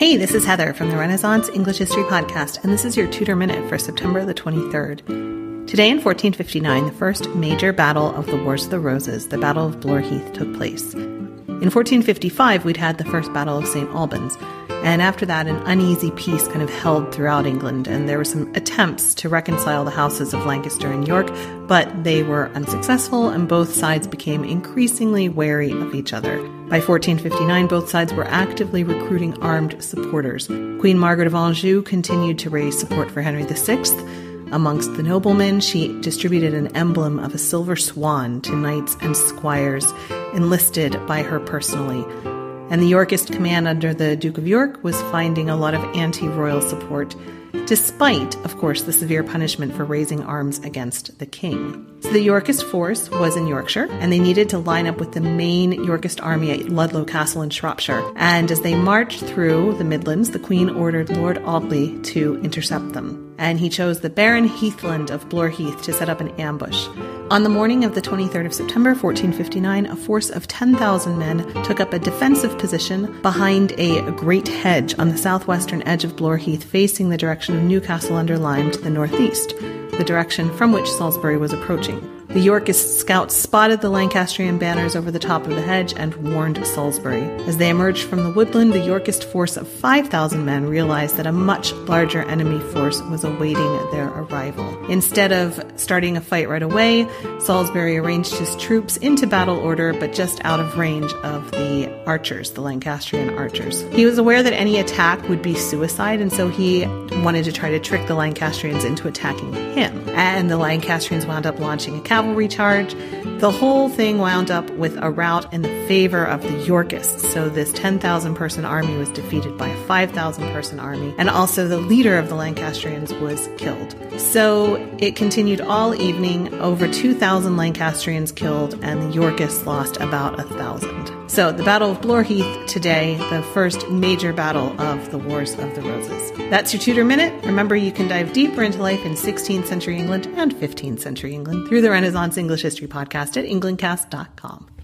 Hey, this is Heather from the Renaissance English History Podcast, and this is your Tudor Minute for September the 23rd. Today in 1459, the first major battle of the Wars of the Roses, the Battle of Blore Heath, took place. In 1455, we'd had the first Battle of St. Albans, and after that, an uneasy peace kind of held throughout England, and there were some attempts to reconcile the houses of Lancaster and York, but they were unsuccessful, and both sides became increasingly wary of each other. By 1459, both sides were actively recruiting armed supporters. Queen Margaret of Anjou continued to raise support for Henry VI. Amongst the noblemen, she distributed an emblem of a silver swan to knights and squires enlisted by her personally. And the Yorkist command under the Duke of York was finding a lot of anti-royal support, despite, of course, the severe punishment for raising arms against the king. So the Yorkist force was in Yorkshire, and they needed to line up with the main Yorkist army at Ludlow Castle in Shropshire. And as they marched through the Midlands, the Queen ordered Lord Audley to intercept them. And he chose the barren heathland of Blore Heath to set up an ambush. On the morning of the 23rd of September, 1459, a force of 10,000 men took up a defensive position behind a great hedge on the southwestern edge of Blore Heath, facing the direction of Newcastle-under-Lyne to the northeast, the direction from which Salisbury was approaching. The Yorkist scouts spotted the Lancastrian banners over the top of the hedge and warned Salisbury. As they emerged from the woodland, the Yorkist force of 5,000 men realized that a much larger enemy force was awaiting their arrival. Instead of starting a fight right away, Salisbury arranged his troops into battle order, but just out of range of the archers, the Lancastrian archers. He was aware that any attack would be suicide, and so he wanted to try to trick the Lancastrians into attacking him. And the Lancastrians wound up launching a cavalry charge. The whole thing wound up with a rout in the favor of the Yorkists. So this 10,000-person army was defeated by a 5,000-person army, and also the leader of the Lancastrians was killed. So it continued all evening. Over 2,000 Lancastrians killed, and the Yorkists lost about 1,000. So the Battle of Blore Heath today, the first major battle of the Wars of the Roses. That's your Tudor Minute. Remember, you can dive deeper into life in 16th century England and 15th century England through the Renaissance English History Podcast at Englandcast.com.